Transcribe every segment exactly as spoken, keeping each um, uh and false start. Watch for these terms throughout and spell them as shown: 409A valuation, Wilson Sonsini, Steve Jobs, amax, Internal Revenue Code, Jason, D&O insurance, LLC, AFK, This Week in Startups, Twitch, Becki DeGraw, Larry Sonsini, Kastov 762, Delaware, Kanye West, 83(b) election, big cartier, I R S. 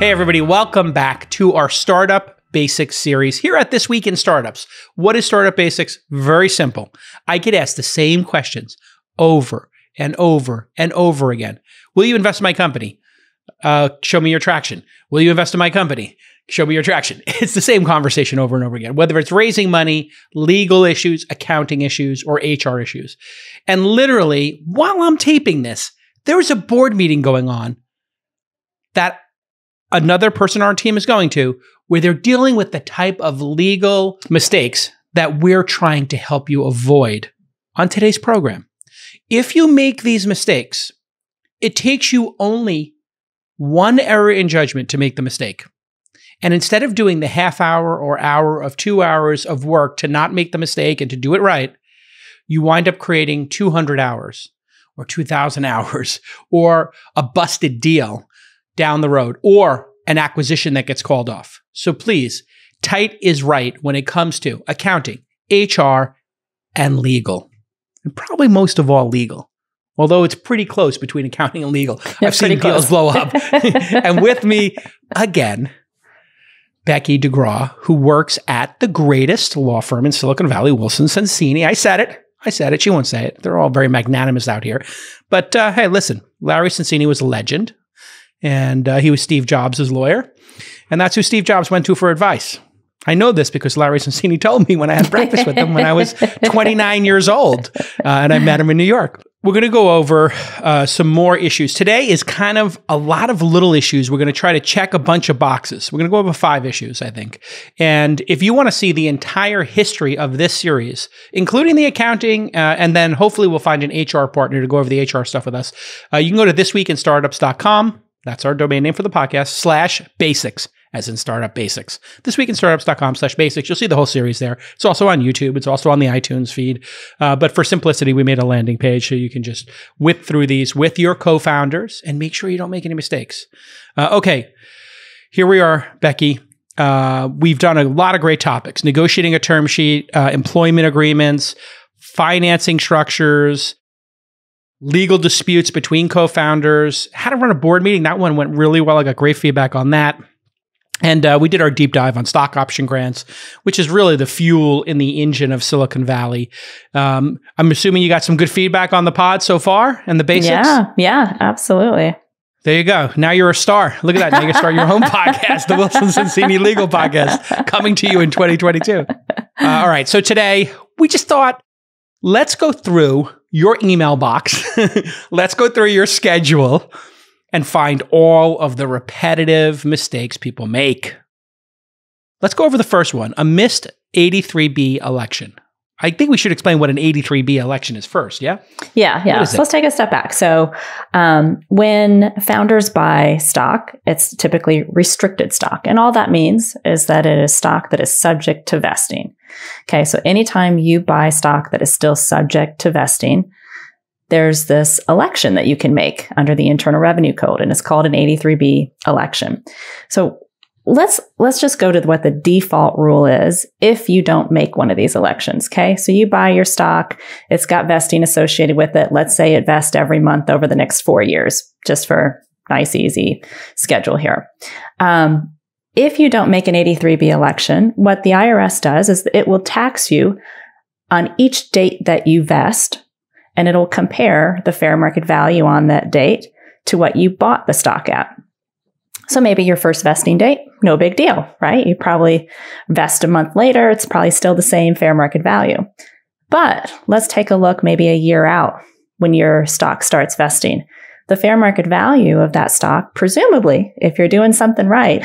Hey everybody, welcome back to our Startup Basics series here at This Week in Startups. What is Startup Basics? Very simple. I get asked the same questions over and over and over again. Will you invest in my company? Uh, show me your traction. Will you invest in my company? Show me your traction. It's the same conversation over and over again, whether it's raising money, legal issues, accounting issues, or H R issues. And literally, while I'm taping this, there was a board meeting going on that another person on our team is going to, where they're dealing with the type of legal mistakes that we're trying to help you avoid on today's program. If you make these mistakes, it takes you only one error in judgment to make the mistake. And instead of doing the half hour or hour of two hours of work to not make the mistake and to do it right, you wind up creating two hundred hours or two thousand hours or a busted deal down the road, or an acquisition that gets called off. So please, tight is right when it comes to accounting, H R, and legal. And probably most of all legal, although it's pretty close between accounting and legal. Yeah, I've seen deals blow up. And with me, again, Becki DeGraw, who works at the greatest law firm in Silicon Valley, Wilson Sonsini. I said it. I said it. She won't say it. They're all very magnanimous out here. But uh, hey, listen, Larry Sonsini was a legend. And uh, he was Steve Jobs' lawyer. And that's who Steve Jobs went to for advice. I know this because Larry Sonsini told me when I had breakfast with him when I was twenty-nine years old. Uh, and I met him in New York. We're going to go over uh, some more issues. Today is kind of a lot of little issues. We're going to try to check a bunch of boxes. We're going to go over five issues, I think. And if you want to see the entire history of this series, including the accounting, uh, and then hopefully we'll find an H R partner to go over the H R stuff with us, uh, you can go to this week in startups dot com. That's our domain name for the podcast, slash basics, as in startup basics. This week in startups dot com slash basics. You'll see the whole series there. It's also on YouTube. It's also on the iTunes feed. Uh, but for simplicity, we made a landing page so you can just whip through these with your co-founders and make sure you don't make any mistakes. Uh, okay, here we are, Becki. Uh, we've done a lot of great topics. Negotiating a term sheet, uh, employment agreements, financing structures, legal disputes between co-founders, how to run a board meeting. That one went really well. I got great feedback on that. And uh, we did our deep dive on stock option grants, which is really the fuel in the engine of Silicon Valley. Um, I'm assuming you got some good feedback on the pod so far and the basics? Yeah, yeah, absolutely. There you go. Now you're a star. Look at that. Now you can start your own podcast, the Wilson Sonsini Legal Podcast, coming to you in twenty twenty-two. Uh, all right. So today, we just thought, let's go through your email box. Let's go through your schedule and find all of the repetitive mistakes people make. Let's go over the first one, a missed eighty-three B election. I think we should explain what an eighty-three B election is first, yeah? Yeah, yeah. So let's take a step back. So um, when founders buy stock, it's typically restricted stock. And all that means is that it is stock that is subject to vesting. Okay, so anytime you buy stock that is still subject to vesting, there's this election that you can make under the Internal Revenue Code, and it's called an eighty-three B election. So Let's let's just go to what the default rule is if you don't make one of these elections, okay? So you buy your stock, it's got vesting associated with it. Let's say it vests every month over the next four years, just for nice, easy schedule here. Um, if you don't make an eighty-three B election, what the I R S does is it will tax you on each date that you vest, and it'll compare the fair market value on that date to what you bought the stock at. So maybe your first vesting date, no big deal, right? You probably vest a month later. It's probably still the same fair market value. But let's take a look maybe a year out when your stock starts vesting. The fair market value of that stock, presumably, if you're doing something right.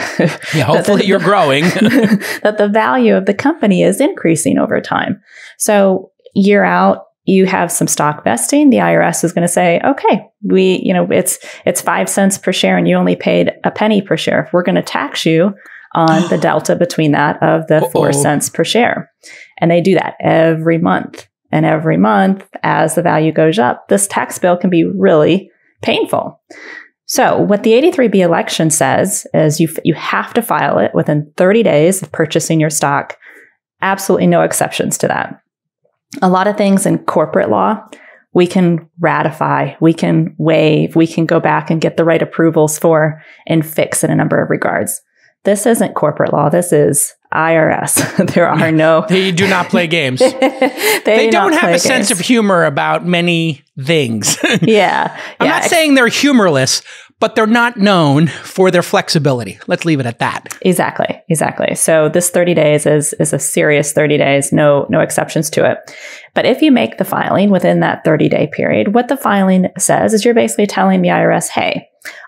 Yeah, hopefully the, you're growing. That the value of the company is increasing over time. So year out, you have some stock vesting, the I R S is going to say, okay, we, you know, it's it's five cents per share and you only paid a penny per share. We're going to tax you on the delta between that of the Uh-oh. four cents per share. And they do that every month. And every month, as the value goes up, this tax bill can be really painful. So what the eighty-three B election says is you, you have to file it within thirty days of purchasing your stock. Absolutely no exceptions to that. A lot of things in corporate law we can ratify, we can waive, we can go back and get the right approvals for and fix in a number of regards. This isn't corporate law. This is I R S. There are no... They do not play games. they they do don't have a games. sense of humor about many things. yeah. I'm yeah. not saying they're humorless, but they're not known for their flexibility. Let's leave it at that. Exactly. Exactly. So this thirty days is is a serious thirty days, no no exceptions to it. But if you make the filing within that thirty-day period, what the filing says is you're basically telling the I R S, hey,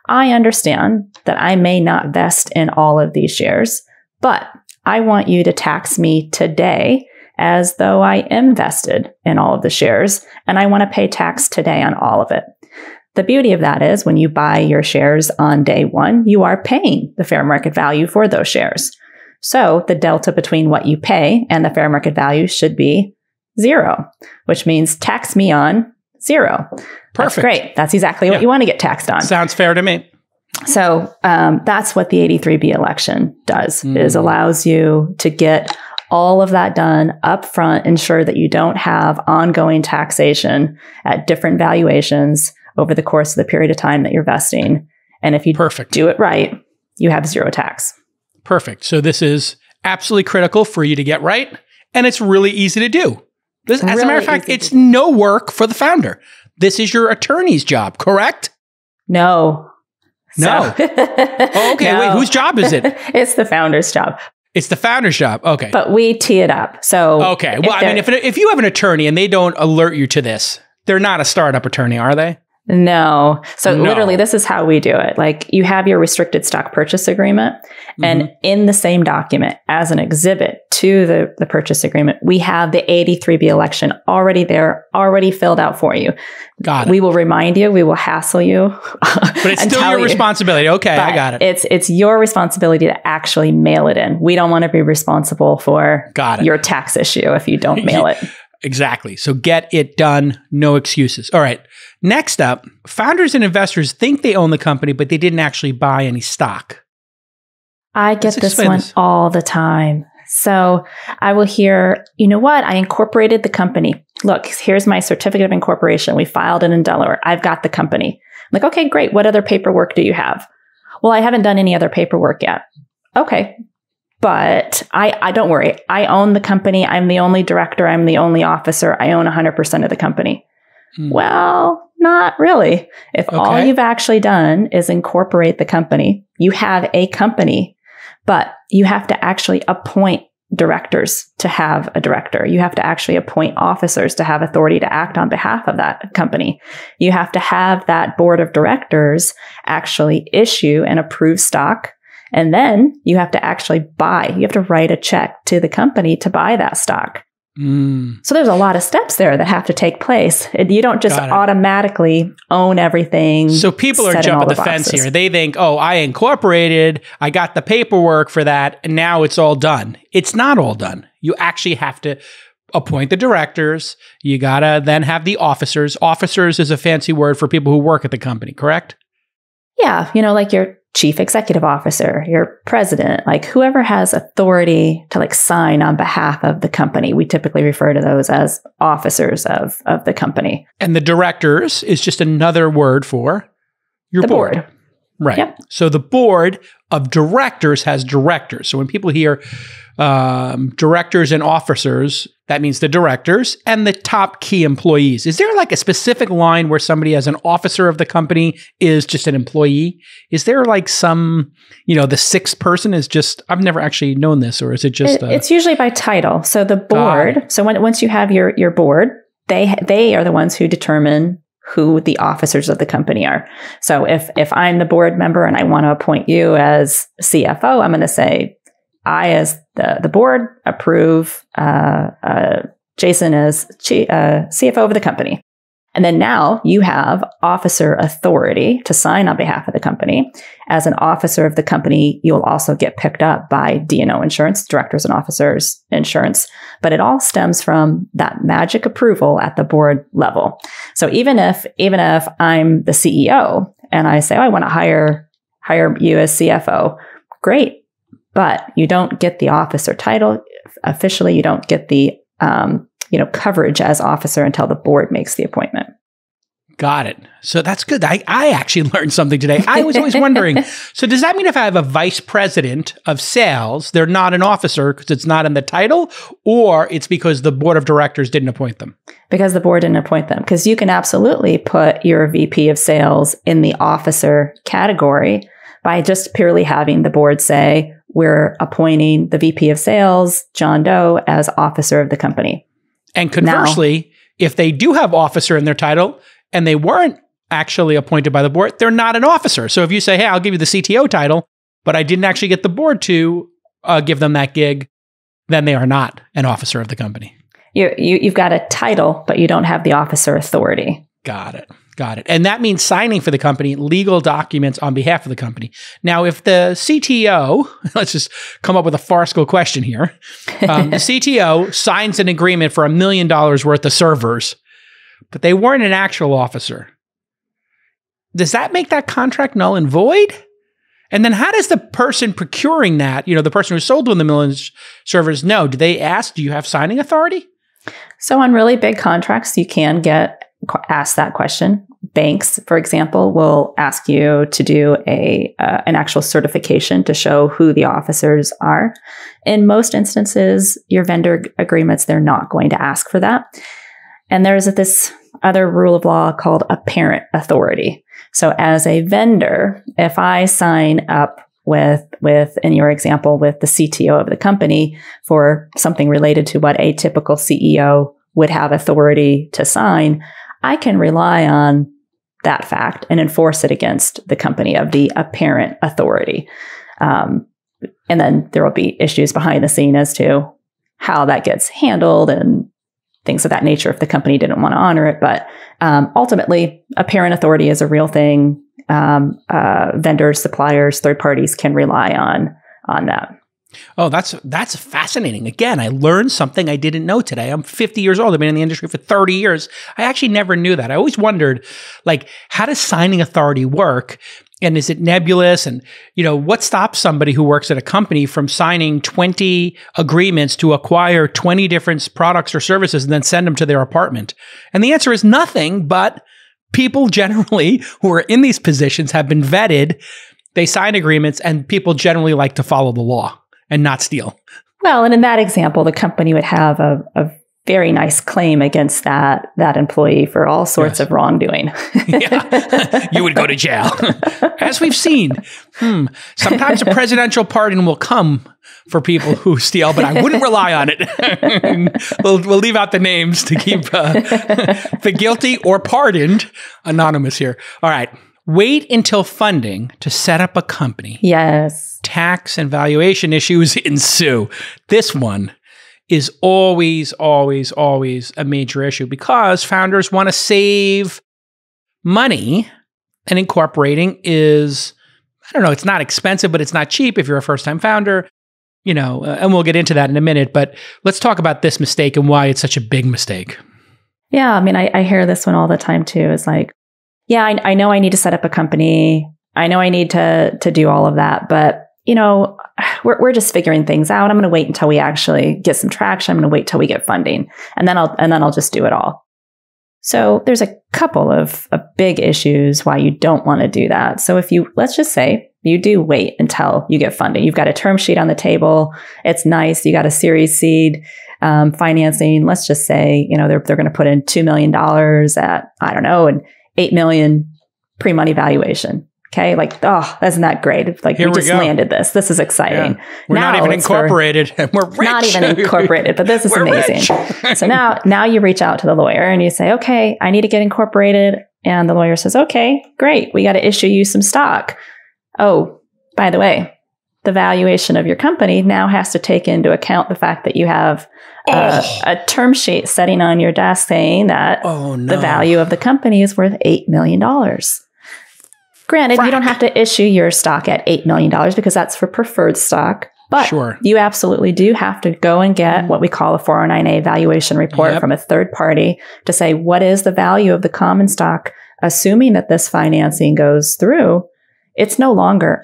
I understand that I may not vest in all of these shares, but I want you to tax me today as though I am vested in all of the shares, and I want to pay tax today on all of it. The beauty of that is when you buy your shares on day one, you are paying the fair market value for those shares. So the delta between what you pay and the fair market value should be zero, which means tax me on zero. Perfect. That's great. That's exactly yeah. what you want to get taxed on. Sounds fair to me. So um, that's what the eighty-three B election does, mm. is allows you to get all of that done up front, ensure that you don't have ongoing taxation at different valuations over the course of the period of time that you're vesting. And if you Perfect. do it right, you have zero tax. Perfect. So this is absolutely critical for you to get right. And it's really easy to do. This, really as a matter of fact, it's no work for the founder. This is your attorney's job, correct? No. No. So oh, okay. No. Wait, whose job is it? It's the founder's job. It's the founder's job. Okay. But we tee it up. So okay. Well, I mean, if, if you have an attorney and they don't alert you to this, they're not a startup attorney, are they? No. So no. literally, this is how we do it. Like you have your restricted stock purchase agreement. Mm-hmm. And in the same document as an exhibit to the, the purchase agreement, we have the eighty-three B election already there, already filled out for you. Got it. We will remind you. We will hassle you. But it's still your responsibility. Okay, I got it. It's it's your responsibility to actually mail it in. We don't want to be responsible for got it. your tax issue if you don't mail it. Exactly. So get it done. No excuses. All right. Next up, founders and investors think they own the company, but they didn't actually buy any stock. I get this one all the time. So I will hear, you know what? I incorporated the company. Look, here's my certificate of incorporation. We filed it in Delaware. I've got the company. I'm like, okay, great. What other paperwork do you have? Well, I haven't done any other paperwork yet. Okay. But I, I don't worry. I own the company. I'm the only director. I'm the only officer. I own one hundred percent of the company. Mm. Well, not really. If okay. all you've actually done is incorporate the company, you have a company, but you have to actually appoint directors to have a director. You have to actually appoint officers to have authority to act on behalf of that company. You have to have that board of directors actually issue and approve stock. And then you have to actually buy. You have to write a check to the company to buy that stock. Mm. So there's a lot of steps there that have to take place. You don't just automatically own everything. So people are jumping the, the fence here. They think, oh, I incorporated. I got the paperwork for that. And now it's all done. It's not all done. You actually have to appoint the directors. You got to then have the officers. Officers is a fancy word for people who work at the company, correct? Yeah. You know, like your chief executive officer, your president, like whoever has authority to like sign on behalf of the company. We typically refer to those as officers of, of the company. And the directors is just another word for your the board. board. Right. Yep. So the board of directors has directors. So when people hear um, directors and officers, that means the directors and the top key employees. Is there like a specific line where somebody as an officer of the company is just an employee? Is there like some, you know, the sixth person is just, I've never actually known this, or is it just? It, a, it's usually by title. So the board, uh, so when, once you have your, your board, they, they are the ones who determine who the officers of the company are. So if if I'm the board member and I want to appoint you as C F O, I'm going to say, I as the, the board approve uh, uh, Jason as uh, C F O of the company. And then now you have officer authority to sign on behalf of the company. As an officer of the company, you'll also get picked up by D and O insurance, directors and officers insurance. But it all stems from that magic approval at the board level. So even if even if I'm the C E O and I say, oh, I want to hire hire you as C F O, great. But you don't get the officer title officially. You don't get the um, you know, coverage as officer until the board makes the appointment. Got it. So that's good. I, I actually learned something today. I was always wondering, so does that mean if I have a vice president of sales, they're not an officer because it's not in the title, or it's because the board of directors didn't appoint them? Because the board didn't appoint them. Because you can absolutely put your V P of sales in the officer category by just purely having the board say, we're appointing the V P of sales, John Doe, as officer of the company. And conversely, now, if they do have officer in their title, and they weren't actually appointed by the board, they're not an officer. So if you say, hey, I'll give you the C T O title, but I didn't actually get the board to uh, give them that gig, then they are not an officer of the company. You, you, you've got a title, but you don't have the officer authority. Got it. Got it. And that means signing for the company legal documents on behalf of the company. Now, if the C T O, let's just come up with a farcical question here. Um, the C T O signs an agreement for a million dollars worth of servers, but they weren't an actual officer. Does that make that contract null and void? And then how does the person procuring that, you know, the person who sold them the million servers, know? Do they ask, do you have signing authority? So on really big contracts, you can get asked that question. Banks, for example, will ask you to do a uh, an actual certification to show who the officers are. In most instances, your vendor agreements, they're not going to ask for that. And there is this other rule of law called apparent authority. So as a vendor, if I sign up with, with in your example, with the C T O of the company for something related to what a typical C E O would have authority to sign, I can rely on that fact and enforce it against the company of the apparent authority. Um, and then there will be issues behind the scene as to how that gets handled and things of that nature if the company didn't want to honor it. But um, ultimately, apparent authority is a real thing. Um, uh, vendors, suppliers, third parties can rely on on that. Oh, that's that's fascinating. Again, I learned something I didn't know today. I'm fifty years old. I've been in the industry for thirty years. I actually never knew that. I always wondered, like, how does signing authority work? And is it nebulous? And, you know, what stops somebody who works at a company from signing twenty agreements to acquire twenty different products or services and then send them to their apartment? And the answer is nothing, but people generally who are in these positions have been vetted. They sign agreements, and people generally like to follow the law and not steal. Well, and in that example, the company would have a, a very nice claim against that that employee for all sorts yes. of wrongdoing. Yeah. You would go to jail. As we've seen, hmm, sometimes a presidential pardon will come for people who steal, but I wouldn't rely on it. we'll, we'll leave out the names to keep uh, the guilty or pardoned anonymous here. All right. Wait until funding to set up a company. Yes. Tax and valuation issues ensue. This one is always, always, always a major issue because founders want to save money, and incorporating is, I don't know, it's not expensive, but it's not cheap if you're a first-time founder, you know, uh, and we'll get into that in a minute, but let's talk about this mistake and why it's such a big mistake. Yeah, I mean, I, I hear this one all the time too. It's like, yeah, I, I know I need to set up a company. I know I need to to do all of that, but you know, we're we're just figuring things out. I'm going to wait until we actually get some traction. I'm going to wait till we get funding, and then I'll and then I'll just do it all. So there's a couple of, of big issues why you don't want to do that. So if you let's just say you do wait until you get funding, you've got a term sheet on the table. It's nice. You got a Series Seed um, financing. Let's just say you know they're they're going to put in two million dollars at I don't know and eight million pre-money valuation. Okay, like, oh, isn't that great? Like, Here we just we landed this. This is exciting. Yeah. We're now not even incorporated for, and we're rich. Not even incorporated, but this is amazing. So now, now you reach out to the lawyer and you say, okay, I need to get incorporated. And the lawyer says, okay, great. We got to issue you some stock. Oh, by the way, the valuation of your company now has to take into account the fact that you have uh, oh. a term sheet sitting on your desk saying that oh, no. the value of the company is worth eight million dollars. Granted, Frack. you don't have to issue your stock at eight million dollars because that's for preferred stock, but sure. you absolutely do have to go and get what we call a four oh nine A valuation report yep. from a third party to say, what is the value of the common stock? Assuming that this financing goes through, it's no longer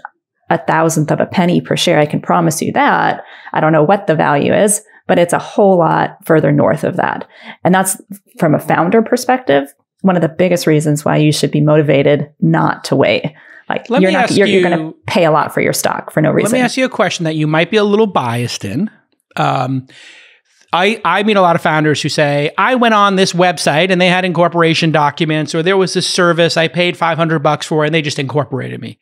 a thousandth of a penny per share. I can promise you that. I don't know what the value is, but it's a whole lot further north of that. And that's, from a founder perspective, one of the biggest reasons why you should be motivated not to wait. Like let you're not you're, you, you're going to pay a lot for your stock for no reason. Let me ask you a question that you might be a little biased in. Um, I, I meet a lot of founders who say, I went on this website and they had incorporation documents, or there was this service I paid five hundred bucks for and they just incorporated me.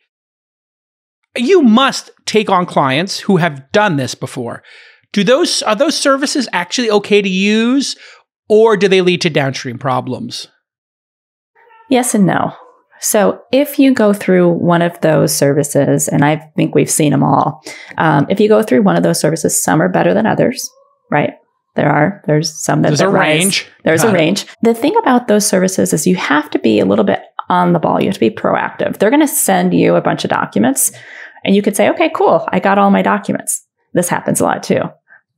You must take on clients who have done this before. Do those, are those services actually okay to use, or do they lead to downstream problems? Yes and no. So if you go through one of those services, and I think we've seen them all, um, if you go through one of those services, some are better than others, right? There are, there's some that There's that a rise. range. There's Got a range. It. The thing about those services is you have to be a little bit on the ball. You have to be proactive. They're going to send you a bunch of documents and you could say, okay, cool. I got all my documents. This happens a lot too,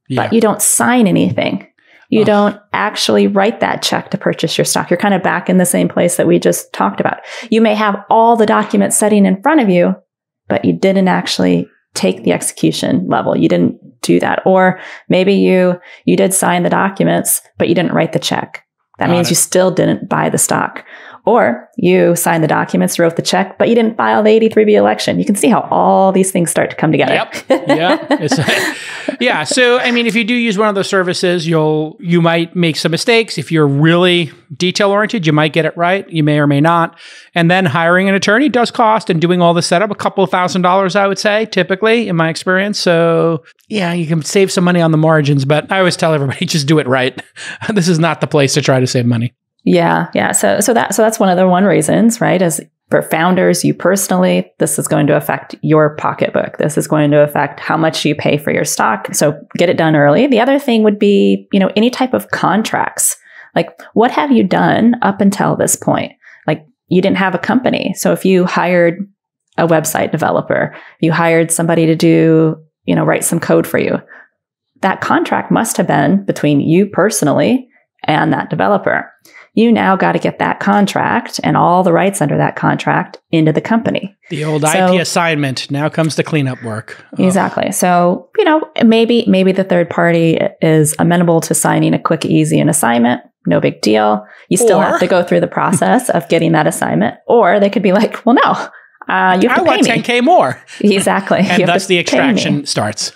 yeah. But you don't sign anything. You oh. don't actually write that check to purchase your stock. You're kind of back in the same place that we just talked about. You may have all the documents sitting in front of you, but you didn't actually take the execution level. You didn't do that. Or maybe you you did sign the documents, but you didn't write the check. That Got means it. you still didn't buy the stock. Or you signed the documents, wrote the check, but you didn't file the eighty-three B election. You can see how all these things start to come together. Yep. Yep. Yeah. So, I mean, if you do use one of those services, you'll, you might make some mistakes. If you're really detail oriented, you might get it right. You may or may not. And then hiring an attorney does cost, and doing all the setup, a couple of thousand dollars, I would say, typically in my experience. So yeah, you can save some money on the margins, but I always tell everybody, just do it right. This is not the place to try to save money. Yeah. Yeah. So, so that, so that's one of the one reasons, right? As for founders, you personally, this is going to affect your pocketbook. This is going to affect how much you pay for your stock. So get it done early. The other thing would be, you know, any type of contracts, like what have you done up until this point? Like you didn't have a company. So if you hired a website developer, you hired somebody to do, you know, write some code for you, that contract must have been between you personally and that developer. You now got to get that contract and all the rights under that contract into the company. The old I P assignment. Now comes the cleanup work. Oh. Exactly. So, you know, maybe maybe the third party is amenable to signing a quick, easy an assignment. No big deal. You still or, have to go through the process of getting that assignment. Or they could be like, well, no. Uh, you have I to pay want me. ten K more. Exactly. And you thus the extraction starts.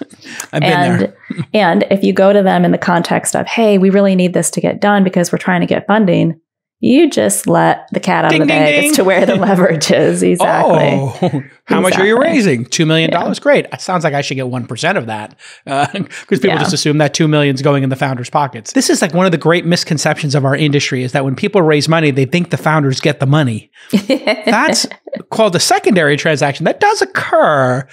I've and, been there. And if you go to them in the context of, hey, we really need this to get done because we're trying to get funding, you just let the cat out ding, of the ding, bag ding. as to where the leverage is. Exactly. Oh, how exactly. much are you raising? two million dollars. Yeah. Great. That sounds like I should get one percent of that because uh, people yeah. just assume that two million dollars is going in the founders' pockets. This is like one of the great misconceptions of our industry is that when people raise money, they think the founders get the money. That's called a secondary transaction. That does occur,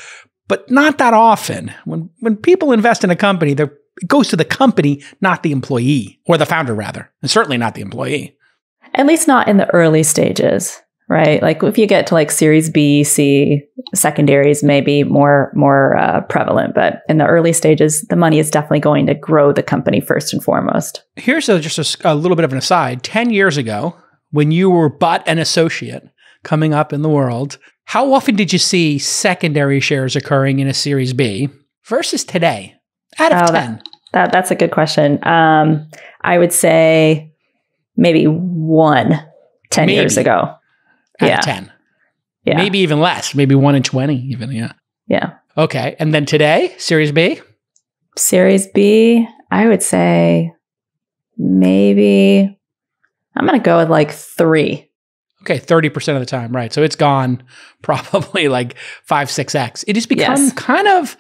but not that often. When, when people invest in a company, it goes to the company, not the employee, or the founder rather, and certainly not the employee. At least not in the early stages, right? Like if you get to like series B, C, secondaries may be more, more uh, prevalent, but in the early stages, the money is definitely going to grow the company first and foremost. Here's a, just a, a little bit of an aside. ten years ago, when you were but an associate coming up in the world, how often did you see secondary shares occurring in a series B versus today? Out of oh, ten. That, that, that's a good question. Um, I would say... Maybe one ten maybe. years ago. Out yeah. of ten. Yeah. Maybe even less. Maybe one in twenty even. Yeah. Yeah. Okay. And then today, Series B? Series B, I would say maybe, I'm going to go with like three. Okay. thirty percent of the time. Right. So it's gone probably like five, six X. It has become yes. kind of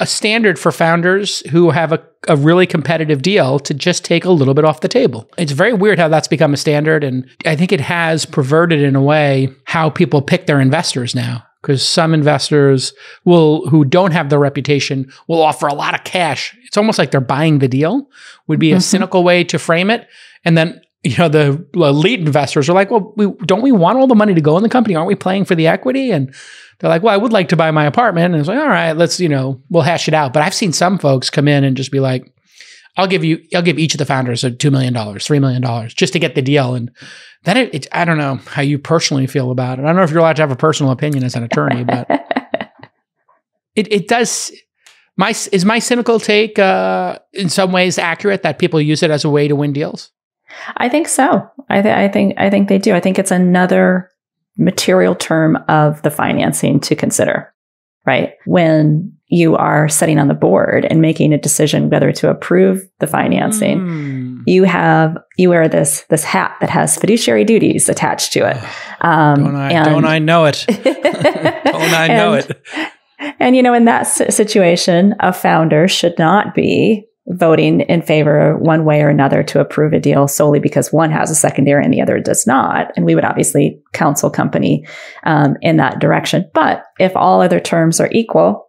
a standard for founders who have a, a really competitive deal to just take a little bit off the table. It's very weird how that's become a standard. And I think it has perverted in a way how people pick their investors now, because some investors will, who don't have the reputation, will offer a lot of cash. It's almost like they're buying the deal, would be a mm-hmm. cynical way to frame it. And then, you know, the elite investors are like, well, we, don't we want all the money to go in the company? Aren't we playing for the equity? And they're like, well, I would like to buy my apartment. And it's like, all right, let's, you know, we'll hash it out. But I've seen some folks come in and just be like, I'll give you, I'll give each of the founders a two million dollars, three million dollars just to get the deal. And then it, it, I don't know how you personally feel about it. I don't know if you're allowed to have a personal opinion as an attorney, but it, it does, My, is my cynical take uh, in some ways accurate that people use it as a way to win deals? I think so. I, th I think I think they do. I think it's another material term of the financing to consider, right? When you are sitting on the board and making a decision whether to approve the financing, mm. you have you wear this this hat that has fiduciary duties attached to it. Um, don't, I, and, don't I know it? Don't I know and, it? And, you know, in that situation, a founder should not be voting in favor one way or another to approve a deal solely because one has a secondary and the other does not. And we would obviously counsel company um, in that direction. But if all other terms are equal,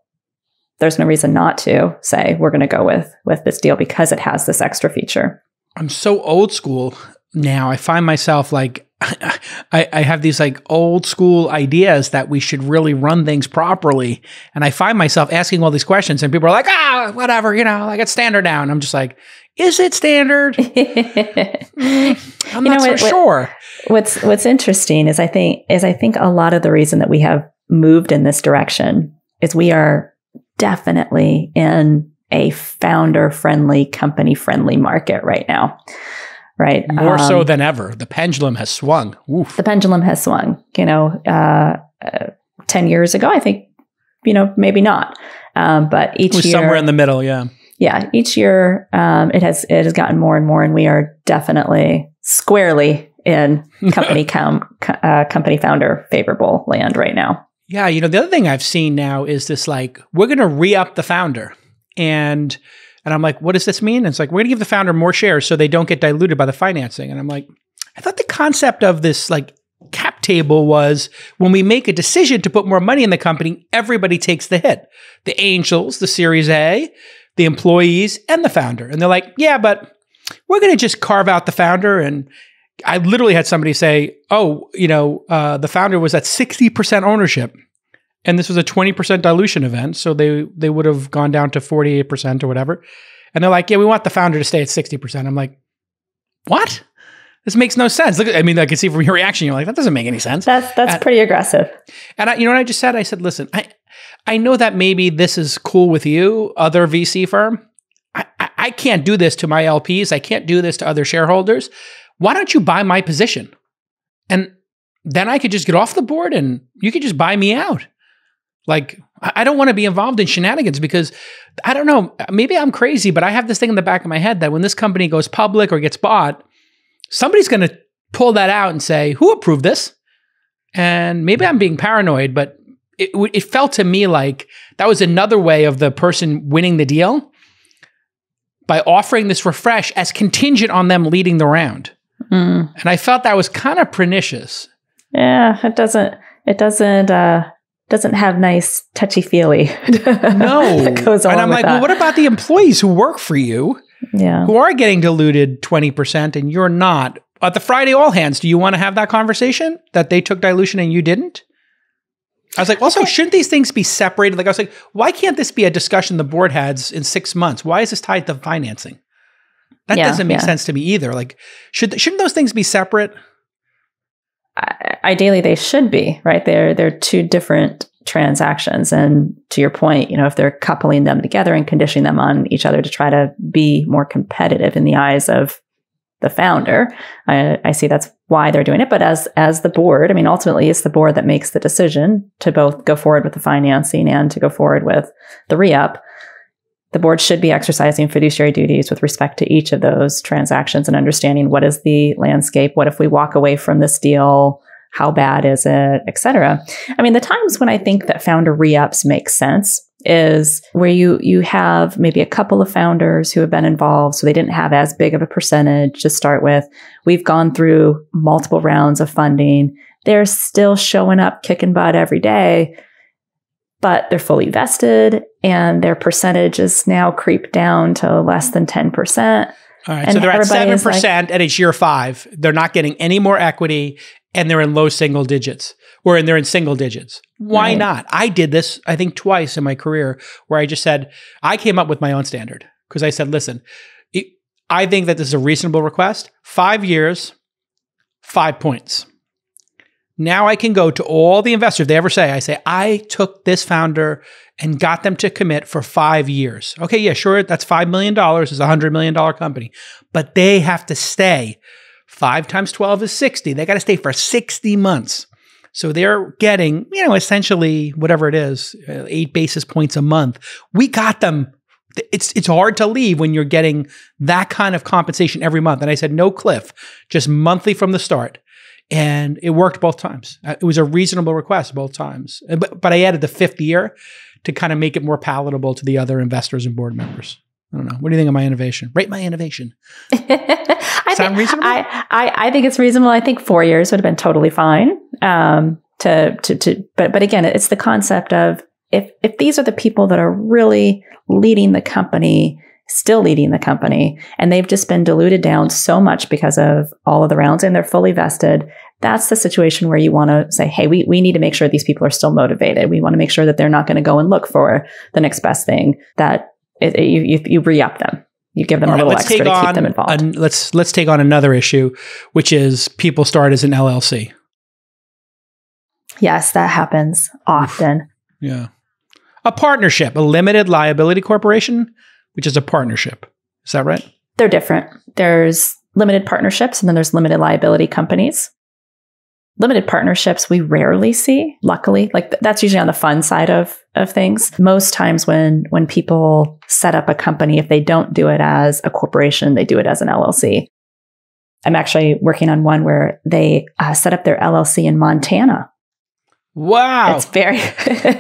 there's no reason not to say we're going to go with with this deal because it has this extra feature. I'm so old school now. I find myself like, I, I have these like old school ideas that we should really run things properly. And I find myself asking all these questions and people are like, ah, whatever, you know, like it's standard now. And I'm just like, is it standard? mm, I'm you not know, so what, sure. What's, what's interesting is I think, is I think a lot of the reason that we have moved in this direction is we are definitely in a founder friendly, company friendly market right now. Right. More um, so than ever. The pendulum has swung. Oof. The pendulum has swung, you know, uh, uh, ten years ago, I think, you know, maybe not. Um, but each it was year. Somewhere in the middle. Yeah. Yeah. Each year um, it has it has gotten more and more. And we are definitely squarely in company, com uh, company founder favorable land right now. Yeah. You know, the other thing I've seen now is this like, we're going to re-up the founder. And And I'm like, what does this mean? And it's like, we're going to give the founder more shares so they don't get diluted by the financing. And I'm like, I thought the concept of this like cap table was when we make a decision to put more money in the company, everybody takes the hit. The angels, the Series A, the employees, and the founder. And they're like, yeah, but we're going to just carve out the founder. And I literally had somebody say, oh, you know, uh, the founder was at sixty percent ownership. And this was a twenty percent dilution event. So they, they would have gone down to forty-eight percent or whatever. And they're like, yeah, we want the founder to stay at sixty percent. I'm like, what? This makes no sense. Look, I mean, I can see from your reaction, you're like, that doesn't make any sense. That's, that's and, pretty aggressive. And I, you know what I just said? I said, listen, I, I know that maybe this is cool with you, other V C firm. I, I, I can't do this to my L Ps. I can't do this to other shareholders. Why don't you buy my position? And then I could just get off the board and you could just buy me out. Like, I don't want to be involved in shenanigans because, I don't know, maybe I'm crazy, but I have this thing in the back of my head that when this company goes public or gets bought, somebody's going to pull that out and say, who approved this? And maybe I'm being paranoid, but it, it felt to me like that was another way of the person winning the deal by offering this refresh as contingent on them leading the round. Mm. And I felt that was kind of pernicious. Yeah, it doesn't, it doesn't, uh, doesn't have nice touchy-feely. No. That goes along and I'm like, that. Well, what about the employees who work for you yeah. who are getting diluted twenty percent and you're not? At the Friday All Hands, do you want to have that conversation that they took dilution and you didn't? I was like, also, shouldn't these things be separated? Like, I was like, why can't this be a discussion the board has in six months? Why is this tied to financing? That yeah, doesn't make yeah. sense to me either. Like, should, shouldn't those things be separate? Ideally, they should be, right? They're, they're two different transactions. And to your point, you know, if they're coupling them together and conditioning them on each other to try to be more competitive in the eyes of the founder, I, I see that's why they're doing it. But as, as the board, I mean, ultimately, it's the board that makes the decision to both go forward with the financing and to go forward with the re-up. The board should be exercising fiduciary duties with respect to each of those transactions and understanding what is the landscape, what if we walk away from this deal, how bad is it, et cetera. I mean, the times when I think that founder re-ups make sense is where you you have maybe a couple of founders who have been involved, so they didn't have as big of a percentage to start with. We've gone through multiple rounds of funding. They're still showing up, kicking butt every day, but they're fully vested and their percentage is now creeped down to less than ten percent. All right. And so they're at seven percent like, and it's year five. They're not getting any more equity and they're in low single digits or and they're in single digits. Why right. not? I did this, I think, twice in my career where I just said, I came up with my own standard because I said, listen, it, I think that this is a reasonable request. Five years, five points. Now I can go to all the investors. If they ever say, I say, I took this founder and got them to commit for five years. Okay, yeah, sure, that's five million dollars is a one hundred million dollar company, but they have to stay. five times twelve is sixty. They got to stay for sixty months. So they're getting, you know, essentially whatever it is, eight basis points a month. We got them. It's, it's hard to leave when you're getting that kind of compensation every month. And I said, no cliff, just monthly from the start. And it worked both times. It was a reasonable request both times. But, but I added the fifth year to kind of make it more palatable to the other investors and board members. I don't know. What do you think of my innovation? Rate my innovation. I Sound think, reasonable? I, I, I think it's reasonable. I think four years would have been totally fine. Um, to, to, to, but, but again, it's the concept of if, if these are the people that are really leading the company, still leading the company, and they've just been diluted down so much because of all of the rounds and they're fully vested, that's the situation where you want to say, hey, we, we need to make sure these people are still motivated. We want to make sure that they're not going to go and look for the next best thing, that it, it, you, you, you re-up them. You give them all a little right, extra to on, keep them involved. An, let's, let's take on another issue, which is people start as an L L C. Yes, that happens often. Oof. Yeah. A partnership, a limited liability corporation, which is a partnership. Is that right? They're different. There's limited partnerships and then there's limited liability companies. Limited partnerships we rarely see, luckily. Like th that's usually on the fun side of of things. Most times when when people set up a company, if they don't do it as a corporation, they do it as an L L C. I'm actually working on one where they uh, set up their L L C in Montana. Wow. It's very...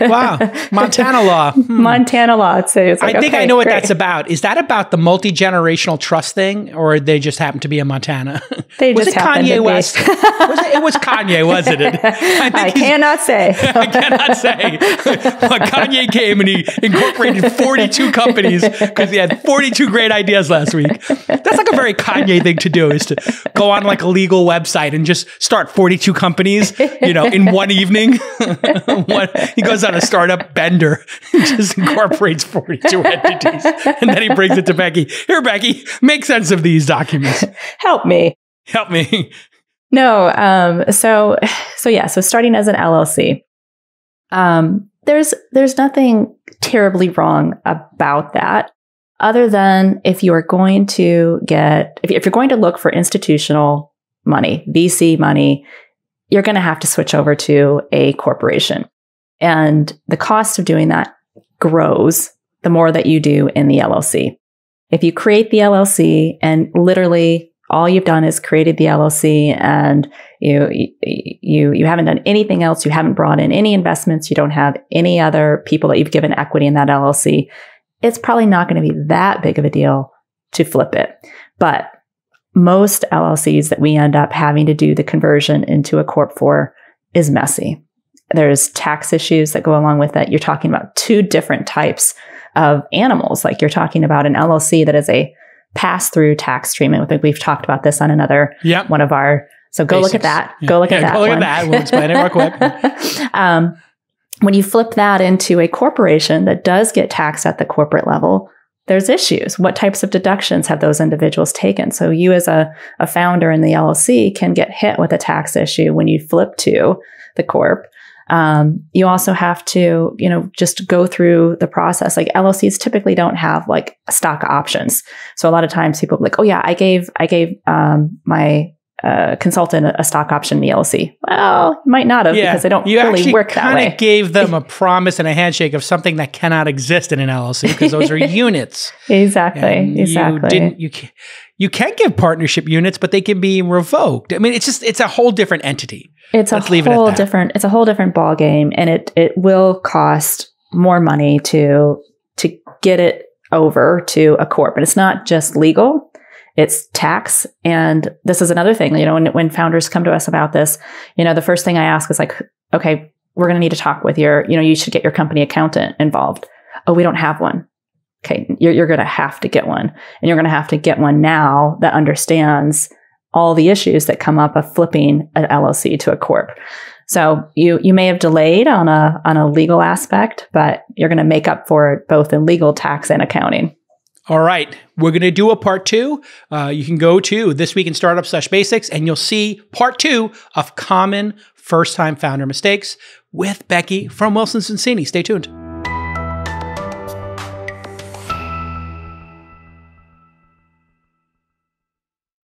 Wow. Montana law. Hmm. Montana law. It's, it's like, I think okay, I know what great. That's about. Is that about the multi-generational trust thing, or they just happen to be in Montana? They was just it Kanye West? was it, it was Kanye, wasn't it? I, think I cannot say. I cannot say. But Kanye came and he incorporated forty-two companies because he had forty-two great ideas last week. That's like a very Kanye thing to do, is to go on like a legal website and just start forty-two companies, you know, in one evening. One, he goes on a startup bender, just incorporates forty-two entities, and then he brings it to Becki. Here, Becki, make sense of these documents. Help me. Help me. No. Um, so, so yeah. So starting as an L L C, um, there's there's nothing terribly wrong about that, other than if you are going to get if, if you're going to look for institutional money, V C money, you're going to have to switch over to a corporation. And the cost of doing that grows the more that you do in the L L C. If you create the L L C and literally all you've done is created the L L C and you, you, you haven't done anything else, you haven't brought in any investments, you don't have any other people that you've given equity in that L L C, it's probably not going to be that big of a deal to flip it. But most L L Cs that we end up having to do the conversion into a corp for is messy. There's tax issues that go along with it. You're talking about two different types of animals. Like you're talking about an L L C that is a pass-through tax treatment. I think we've talked about this on another yep. one of our. So go Basics. Look at that. Yeah. Go look yeah, at that. Go look one. At that. We'll explain it real quick. um, when you flip that into a corporation that does get taxed at the corporate level, there's issues. What types of deductions have those individuals taken? So you as a, a founder in the L L C can get hit with a tax issue when you flip to the corp. Um, you also have to, you know, just go through the process. Like L L Cs typically don't have like stock options. So a lot of times people are like, oh yeah, I gave, I gave um, my uh, consultant a stock option in the L L C. Well, might not have yeah, because they don't you really work that way. You kind of gave them a promise and a handshake of something that cannot exist in an L L C because those are units. Exactly. And exactly. You didn't, you, can, you can give partnership units, but they can be revoked. I mean, it's just, it's a whole different entity. It's Let's a whole it different, it's a whole different ball game, and it, it will cost more money to, to get it over to a corp. And it's not just legal. It's tax. And this is another thing, you know, when, when founders come to us about this, you know, the first thing I ask is like, okay, we're going to need to talk with your, you know, you should get your company accountant involved. Oh, we don't have one. Okay. You're, you're going to have to get one, and you're going to have to get one now that understands all the issues that come up of flipping an L L C to a corp. So you, you may have delayed on a, on a legal aspect, but you're going to make up for it both in legal, tax, and accounting. All right, we're going to do a part two. Uh, you can go to This Week in Startups slash basics, and you'll see part two of common first-time founder mistakes with Becki from Wilson Sonsini. Stay tuned.